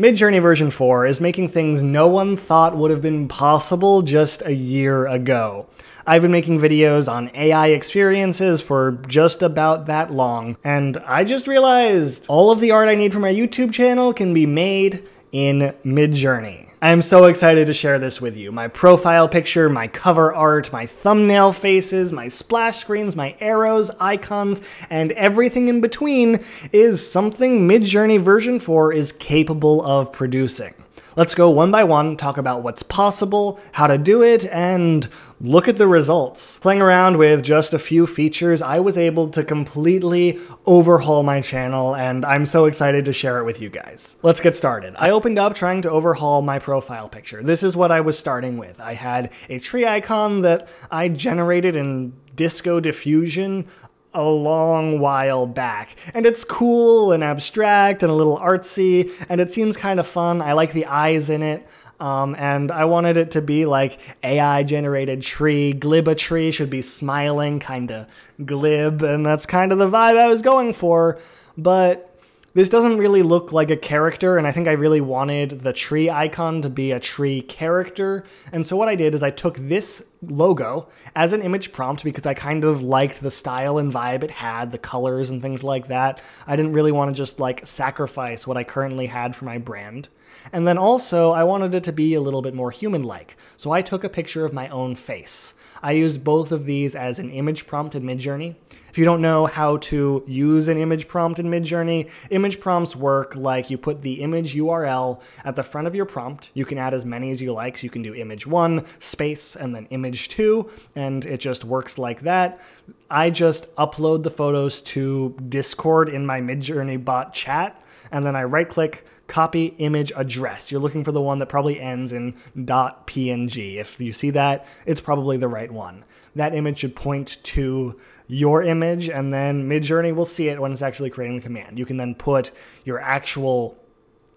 Midjourney version 4 is making things no one thought would have been possible just a year ago. I've been making videos on AI experiences for just about that long, and I just realized all of the art I need for my YouTube channel can be made in Midjourney. I'm so excited to share this with you. My profile picture, my cover art, my thumbnail faces, my splash screens, my arrows, icons, and everything in between is something Midjourney version 4 is capable of producing. Let's go one by one, talk about what's possible, how to do it, and look at the results. Playing around with just a few features, I was able to completely overhaul my channel, and I'm so excited to share it with you guys. Let's get started. I opened up trying to overhaul my profile picture. This is what I was starting with. I had a tree icon that I generated in Disco Diffusion a long while back, and it's cool and abstract and a little artsy, and it seems kind of fun. I like the eyes in it, and I wanted it to be like AI-generated tree. Glibatree should be smiling, kind of glib, and that's kind of the vibe I was going for, but this doesn't really look like a character, and I think I really wanted the tree icon to be a tree character. And so what I did is I took this logo as an image prompt because I kind of liked the style and vibe it had, the colors and things like that. I didn't really want to just like sacrifice what I currently had for my brand. And then also I wanted it to be a little bit more human-like. So I took a picture of my own face. I used both of these as an image prompt in Midjourney. If you don't know how to use an image prompt in Midjourney, image prompts work like you put the image URL at the front of your prompt. You can add as many as you like, so you can do image 1, space, and then image 2, and it just works like that. I just upload the photos to Discord in my Midjourney bot chat, and then I right-click, copy image address. You're looking for the one that probably ends in .png. If you see that, it's probably the right one. That image should point to your image, and then Midjourney will see it when it's actually creating the command. You can then put your actual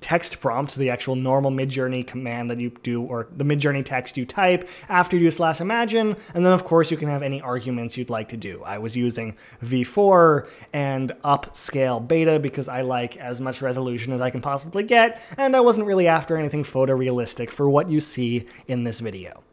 text prompt, the actual normal Midjourney command that you do, or the Midjourney text you type after you do /imagine, and then of course you can have any arguments you'd like to do. I was using V4 and upscale beta because I like as much resolution as I can possibly get, and I wasn't really after anything photorealistic for what you see in this video.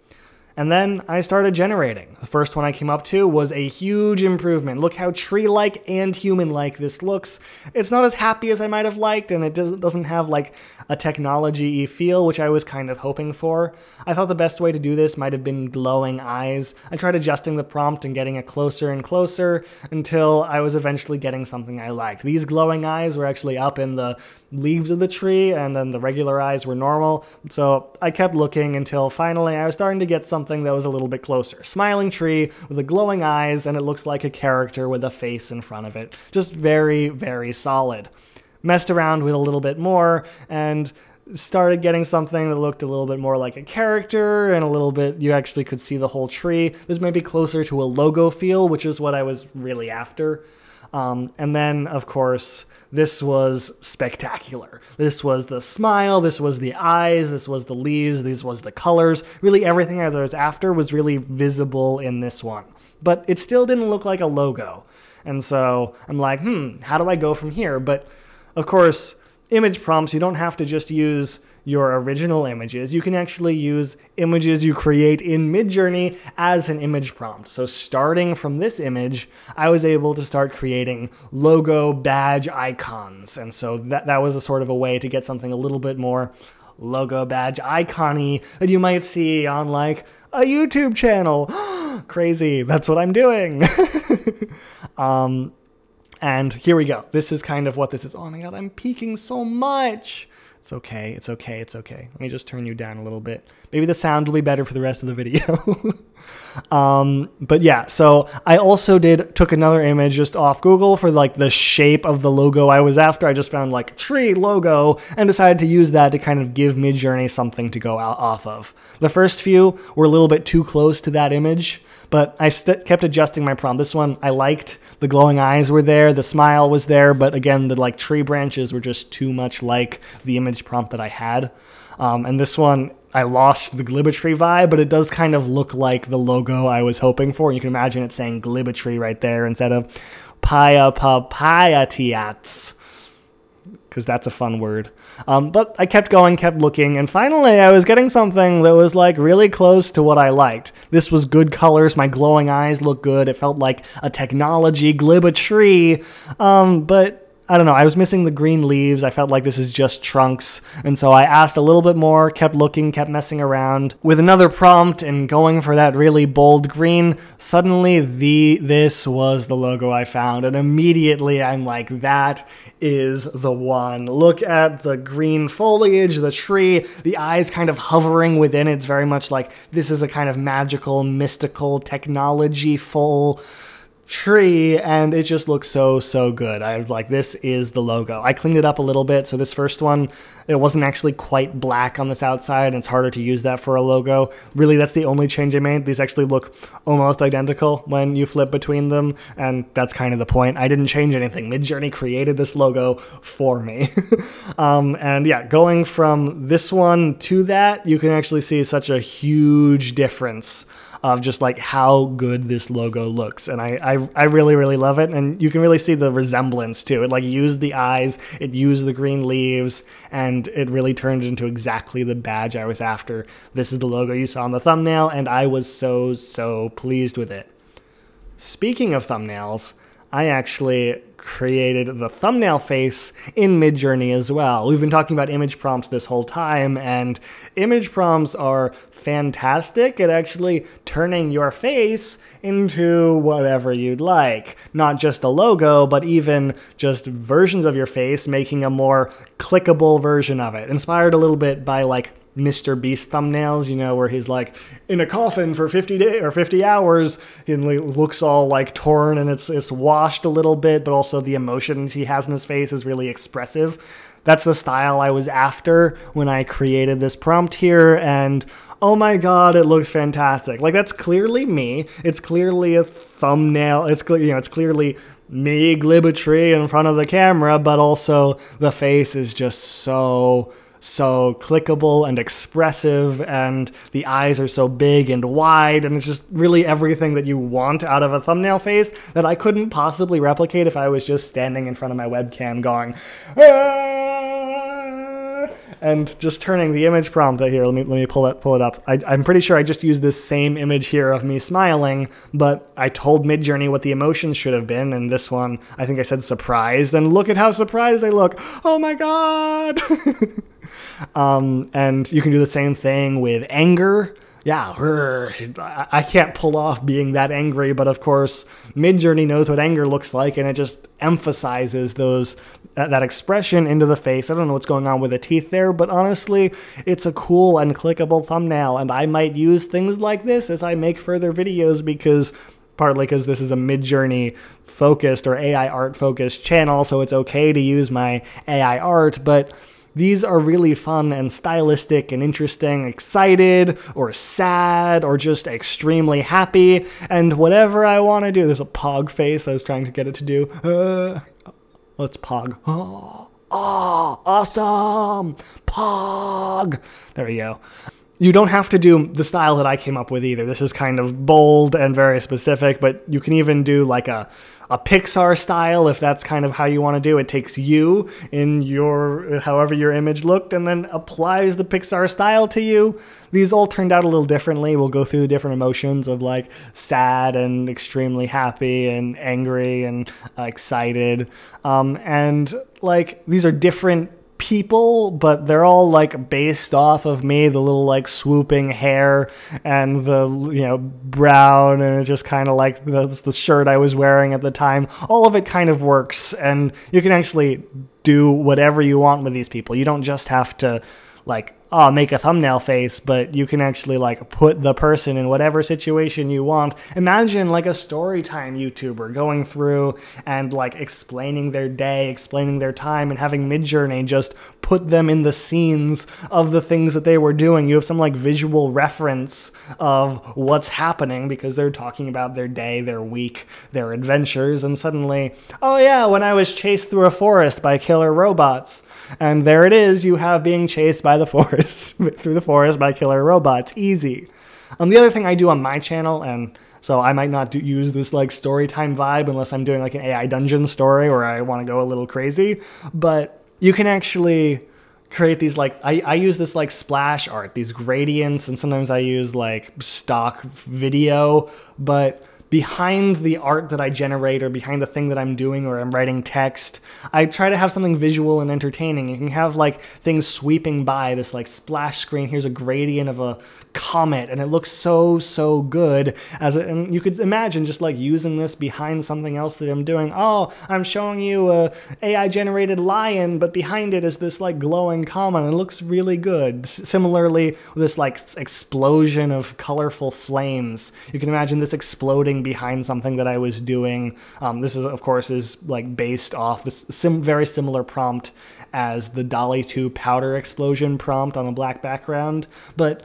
And then I started generating. The first one I came up to was a huge improvement. Look how tree-like and human-like this looks. It's not as happy as I might have liked, and it doesn't have like a technology-y feel, which I was kind of hoping for. I thought the best way to do this might have been glowing eyes. I tried adjusting the prompt and getting it closer and closer until I was eventually getting something I liked. These glowing eyes were actually up in the leaves of the tree, and then the regular eyes were normal. So I kept looking until finally I was starting to get something that was a little bit closer. Smiling tree with the glowing eyes, and it looks like a character with a face in front of it. Just very, very solid. Messed around with a little bit more and started getting something that looked a little bit more like a character, and a little bit you actually could see the whole tree. This might be closer to a logo feel, which is what I was really after. And then, of course, this was spectacular. This was the smile, this was the eyes, this was the leaves, this was the colors. Really everything I was after was really visible in this one. But it still didn't look like a logo. And so I'm like, how do I go from here? But of course, image prompts, you don't have to just use your original images. You can actually use images you create in Midjourney as an image prompt. So starting from this image, I was able to start creating logo, badge, icons. And so that was a sort of a way to get something a little bit more logo, badge, icon-y that you might see on like a YouTube channel. Crazy, that's what I'm doing. And here we go. This is kind of what this is. Oh my God, I'm peeking so much. It's okay, it's okay, it's okay. Let me just turn you down a little bit. Maybe the sound will be better for the rest of the video. But yeah, so I also took another image just off Google for like the shape of the logo I was after. I just found like tree logo and decided to use that to kind of give Midjourney something to go out off of. The first few were a little bit too close to that image, but I kept adjusting my prompt. This one I liked. The glowing eyes were there, the smile was there, but again, the like tree branches were just too much like the image prompt that I had. And this one, I lost the Glibatree vibe, but it does kind of look like the logo I was hoping for. You can imagine it saying Glibatree right there instead of Pia Papayatiats. because that's a fun word. But I kept going, kept looking, and finally I was getting something that was like really close to what I liked. This was good colors, my glowing eyes looked good, it felt like a technology Glibatree, but I don't know, I was missing the green leaves, I felt like this is just trunks, and so I asked a little bit more, kept looking, kept messing around with another prompt and going for that really bold green. Suddenly this was the logo I found, and immediately I'm like, that is the one. Look at the green foliage, the tree, the eyes kind of hovering within. It's very much like this is a kind of magical, mystical, technology-full tree, and it just looks so good. I was like, this is the logo. I cleaned it up a little bit, so this first one, it wasn't actually quite black on this outside, and it's harder to use that for a logo. Really, that's the only change I made. These actually look almost identical when you flip between them, and that's kind of the point. I didn't change anything. Midjourney created this logo for me. And yeah, going from this one to that, you can actually see such a huge difference of just like how good this logo looks. And I really love it. And you can really see the resemblance too. It like used the eyes, it used the green leaves, and it really turned into exactly the badge I was after. This is the logo you saw on the thumbnail, and I was so pleased with it. Speaking of thumbnails, I actually created the thumbnail face in Midjourney as well. We've been talking about image prompts this whole time, and image prompts are fantastic at actually turning your face into whatever you'd like. Not just a logo, but even just versions of your face, making a more clickable version of it. Inspired a little bit by like Mr. Beast thumbnails, you know, where he's like in a coffin for 50 days or 50 hours and looks all like torn, and it's washed a little bit, but also the emotions he has in his face is really expressive. That's the style I was after when I created this prompt here, and oh my god, it looks fantastic. Like, that's clearly me. It's clearly a thumbnail. It's, you know, it's clearly me, Glibatree, in front of the camera, but also the face is just so clickable and expressive, and the eyes are so big and wide, and it's just really everything that you want out of a thumbnail face that I couldn't possibly replicate if I was just standing in front of my webcam going, "Ah!" and just turning the image prompt here. Let me pull it up. I'm pretty sure I just used this same image here of me smiling, but I told Midjourney what the emotions should have been, and this one I think I said surprised, and look at how surprised they look. Oh my god. And you can do the same thing with anger. Yeah, I can't pull off being that angry, but of course Midjourney knows what anger looks like, and it just emphasizes those that expression into the face. I don't know what's going on with the teeth there, but honestly, it's a cool and clickable thumbnail, and I might use things like this as I make further videos, because partly because this is a Midjourney focused or AI art focused channel, so it's okay to use my AI art, but these are really fun and stylistic and interesting, excited or sad or just extremely happy, and whatever I want to do. There's a pog face I was trying to get it to do. Let's pog. Oh, awesome! Pog! There we go. You don't have to do the style that I came up with either. This is kind of bold and very specific, but you can even do like a Pixar style if that's kind of how you want to do. It takes you in your, however your image looked, and then applies the Pixar style to you. These all turned out a little differently. We'll go through the different emotions of like sad and extremely happy and angry and excited. And like, these are different people, but they're all like based off of me. The little like swooping hair and the, you know, brown, and it just kind of like that's the shirt I was wearing at the time. All of it kind of works, and you can actually do whatever you want with these people. You don't just have to like, oh, make a thumbnail face, but you can actually like put the person in whatever situation you want. Imagine like a story time YouTuber going through and like explaining their day, explaining their time, and having Midjourney just put them in the scenes of the things that they were doing. You have some like visual reference of what's happening because they're talking about their day, their week, their adventures, and suddenly, oh yeah, when I was chased through a forest by killer robots. And there it is, you have being chased by the forest, through the forest by killer robots. Easy. The other thing I do on my channel, and so I might not use this like story time vibe unless I'm doing like an AI Dungeon story or I want to go a little crazy, but you can actually create these like, I use this like splash art, these gradients, and sometimes I use like stock video, but behind the art that I generate or behind the thing that I'm doing or I'm writing text, I try to have something visual and entertaining. You can have like things sweeping by, this like splash screen, here's a gradient of a comet, and it looks so good. And you could imagine just like using this behind something else that I'm doing. Oh, I'm showing you a AI generated lion, but behind it is this like glowing comet, and it looks really good. Similarly, this like explosion of colorful flames. You can imagine this exploding behind something that I was doing. This is, of course, is like based off this very similar prompt as the DALL-E 2 powder explosion prompt on a black background. But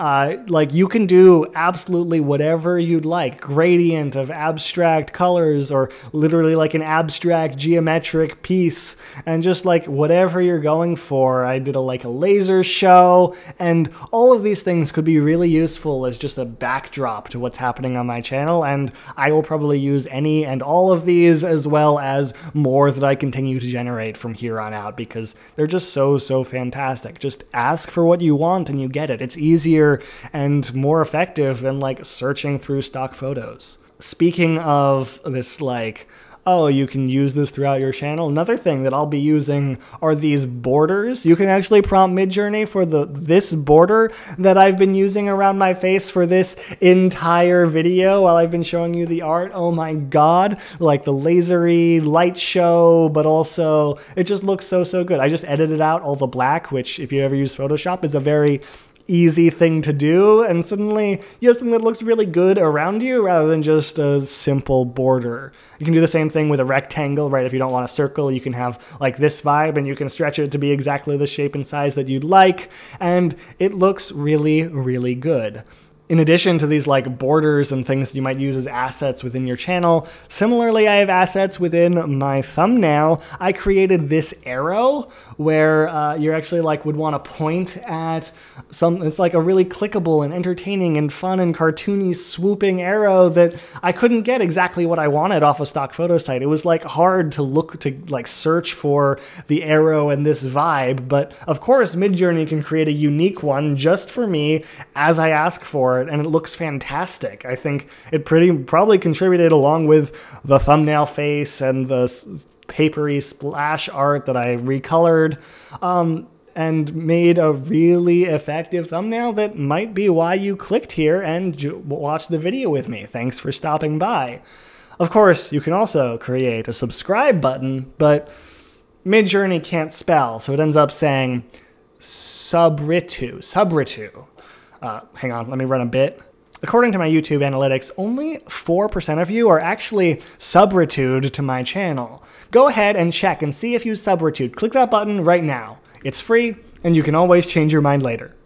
like you can do absolutely whatever you'd like. Gradient of abstract colors, or literally like an abstract geometric piece, and just like whatever you're going for. I did like a laser show, and all of these things could be really useful as just a backdrop to what's happening on my channel. And I will probably use any and all of these, as well as more that I continue to generate from here on out, because they're just so fantastic. Just ask for what you want and you get it. It's easier and more effective than like searching through stock photos. Speaking of this like, oh, you can use this throughout your channel, another thing that I'll be using are these borders. You can actually prompt Midjourney for this border that I've been using around my face for this entire video while I've been showing you the art. Oh my god, like the lasery light show, but also it just looks so good. I just edited out all the black, which if you ever use Photoshop is a very easy thing to do, and suddenly you have something that looks really good around you rather than just a simple border. You can do the same thing with a rectangle, right? If you don't want a circle, you can have like this vibe and you can stretch it to be exactly the shape and size that you'd like, and it looks really good. In addition to these like borders and things that you might use as assets within your channel, similarly I have assets within my thumbnail. I created this arrow where you actually like would want to point at some, it's like a really clickable and entertaining and fun and cartoony swooping arrow that I couldn't get exactly what I wanted off a stock photo site. It was like hard to look to like search for the arrow and this vibe, but of course Midjourney can create a unique one just for me as I ask for it. And it looks fantastic. I think it probably contributed, along with the thumbnail face and the papery splash art that I recolored, and made a really effective thumbnail that might be why you clicked here and watched the video with me. Thanks for stopping by. Of course, you can also create a subscribe button, but Midjourney can't spell, so it ends up saying subritu. Hang on, let me run a bit. According to my YouTube analytics, only 4% of you are actually subritude to my channel. Go ahead and check and see if you subritude. Click that button right now. It's free, and you can always change your mind later.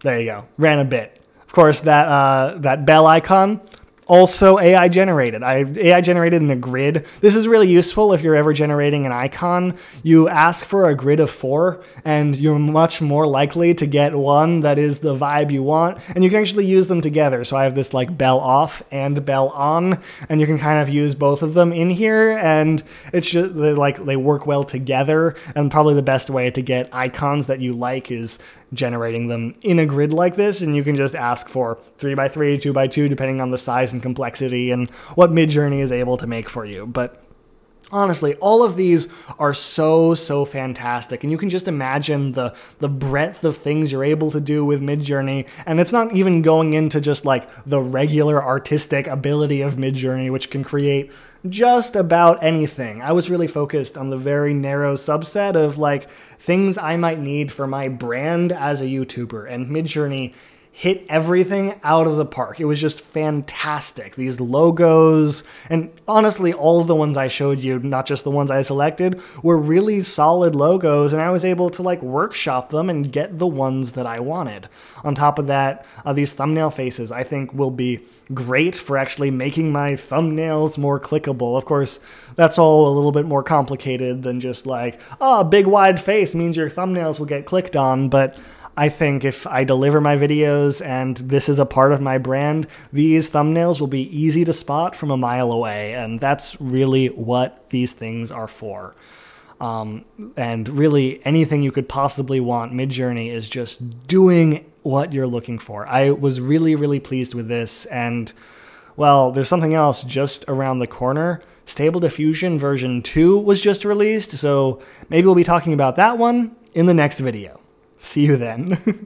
There you go. Ran a bit. Of course, that bell icon, also AI generated. I AI generated in a grid. This is really useful if you're ever generating an icon. You ask for a grid of 4 and you're much more likely to get one that is the vibe you want, and you can actually use them together. So I have this like bell off and bell on, and you can kind of use both of them in here, and it's just they work well together. And probably the best way to get icons that you like is generating them in a grid like this, and you can just ask for 3x3, 2x2, depending on the size and complexity and what Midjourney is able to make for you. But honestly, all of these are so fantastic, and you can just imagine the breadth of things you're able to do with Midjourney. And it's not even going into just like the regular artistic ability of Midjourney, which can create just about anything. I was really focused on the very narrow subset of like things I might need for my brand as a YouTuber, and Midjourney hit everything out of the park. It was just fantastic. These logos, and honestly, all of the ones I showed you, not just the ones I selected, were really solid logos, and I was able to like workshop them and get the ones that I wanted. On top of that, these thumbnail faces I think will be great for actually making my thumbnails more clickable. Of course, that's all a little bit more complicated than just like, oh, a big wide face means your thumbnails will get clicked on, but I think if I deliver my videos and this is a part of my brand, these thumbnails will be easy to spot from a mile away, and that's really what these things are for. And really anything you could possibly want, Midjourney is just doing what you're looking for. I was really, really pleased with this, and well, there's something else just around the corner. Stable Diffusion version 2 was just released, so maybe we'll be talking about that one in the next video. See you then.